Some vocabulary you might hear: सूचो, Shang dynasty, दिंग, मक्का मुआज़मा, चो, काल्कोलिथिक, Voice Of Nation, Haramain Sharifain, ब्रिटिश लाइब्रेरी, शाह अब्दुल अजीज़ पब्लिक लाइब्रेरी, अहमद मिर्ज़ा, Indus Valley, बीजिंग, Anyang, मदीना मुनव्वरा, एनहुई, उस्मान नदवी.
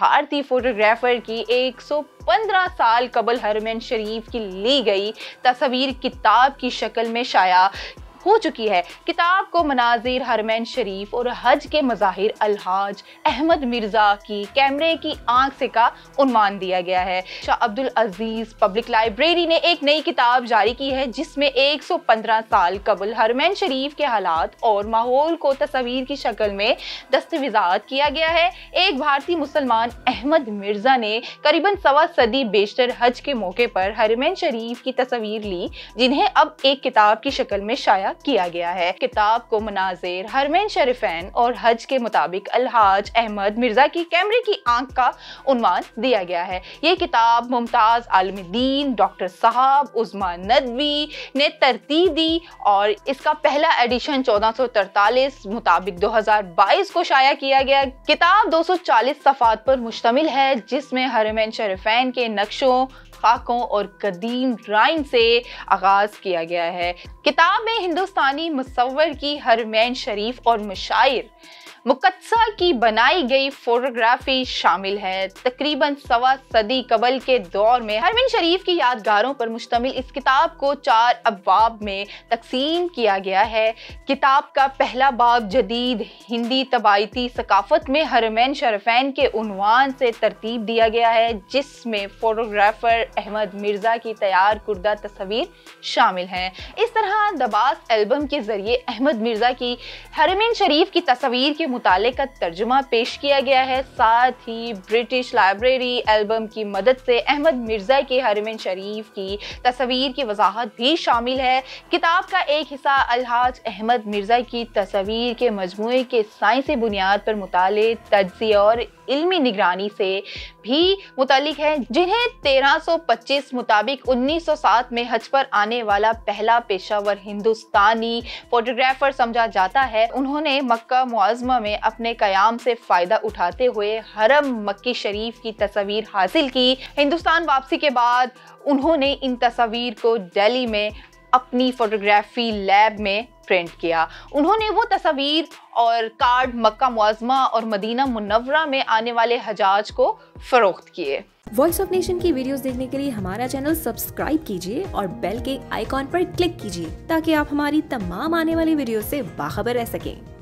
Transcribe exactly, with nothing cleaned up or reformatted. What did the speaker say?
भारतीय फोटोग्राफर की एक सौ पंद्रह साल कबल हरमैन शरीफ की ली गई तस्वीर किताब की शक्ल में शाया हो चुकी है। किताब को मनाजिर हरमैन शरीफ और हज के मज़ाहिर अलहाज अहमद मिर्ज़ा की कैमरे की आंख से का उन्वान दिया गया है। शाह अब्दुल अजीज़ पब्लिक लाइब्रेरी ने एक नई किताब जारी की है जिसमें एक सौ पंद्रह साल कबल हरमैन शरीफ के हालात और माहौल को तस्वीर की शक्ल में दस्तविज़ात किया गया है। एक भारतीय मुसलमान अहमद मिर्ज़ा ने करीबन सवा सदी बेशतर हज के मौके पर हरमैन शरीफ की तस्वीर ली, जिन्हें अब एक किताब की शक्ल में शाया किया गया है। किताब को मनाजिर हरमैन शरीफैन और हज के मुताबिक अलहाज अहमद मिर्ज़ा की कैमरे की आंख का उन्वान दिया गया है। ये किताब मुमताज आलिम दीन डॉक्टर साहब उस्मान नदवी ने तरतीब दी और इसका पहला एडिशन चौदह सौ तैंतालीस मुताबिक दो हज़ार बाईस को शाया किया गया। किताब दो सौ चालीस सफात पर मुश्तमिल है जिसमें हरमैन शरीफैन के नक्शों, खाकों और कदीम राइन से आगाज किया गया है। किताब में हिंदुस्तानी मुसव्वर की हरमैन शरीफ और मशाइर मुकदसा की बनाई गई फोटोग्राफी शामिल है। तकरीबन सवा सदी कबल के दौर में हरमैन शरीफ की यादगारों पर मुश्तमिल इस किताब को चार अब्वाब में तकसीम किया गया है। किताब का पहला बाब जदीद हिंदी तबायती सकाफत में हरमैन शरीफैन के उन्वान से तरतीब दिया गया है, जिसमें फोटोग्राफर अहमद मिर्ज़ा की तैयार करदा तस्वीर शामिल हैं। इस तरह दबास एल्बम के ज़रिए अहमद मिर्ज़ा की हरमैन शरीफ की तस्वीर के मुताले का तर्जुमा पेश किया गया है। साथ ही ब्रिटिश लाइब्रेरी एल्बम की मदद से अहमद मिर्ज़ा के हरमैन शरीफ की तस्वीर की वजाहत भी शामिल है। किताब का एक हिस्सा अलहाज अहमद मिर्ज़ा की तस्वीर के मजमूए के साइंसी बुनियाद पर मुताले, तज्ज़िया और इल्मी निगरानी से भी मुतालिक है, जिन्हें तेरह सौ पच्चीस मुताबिक उन्नीस सौ सात में हज पर आने वाला पहला पेशावर हिंदुस्तानी फोटोग्राफर समझा जाता है। उन्होंने मक्का मुआज़मा में अपने कयाम से फ़ायदा उठाते हुए हरम मक्की शरीफ की तस्वीर हासिल की। हिंदुस्तान वापसी के बाद उन्होंने इन तस्वीर को दिल्ली में अपनी फोटोग्राफी लैब में प्रिंट किया। उन्होंने वो तस्वीर और कार्ड मक्का मुआज़मा और मदीना मुनव्वरा में आने वाले हजाज को फरोख्त किए। वॉइस ऑफ नेशन की वीडियोस देखने के लिए हमारा चैनल सब्सक्राइब कीजिए और बेल के आइकॉन पर क्लिक कीजिए ताकि आप हमारी तमाम आने वाली वीडियो से बाखबर रह सकें।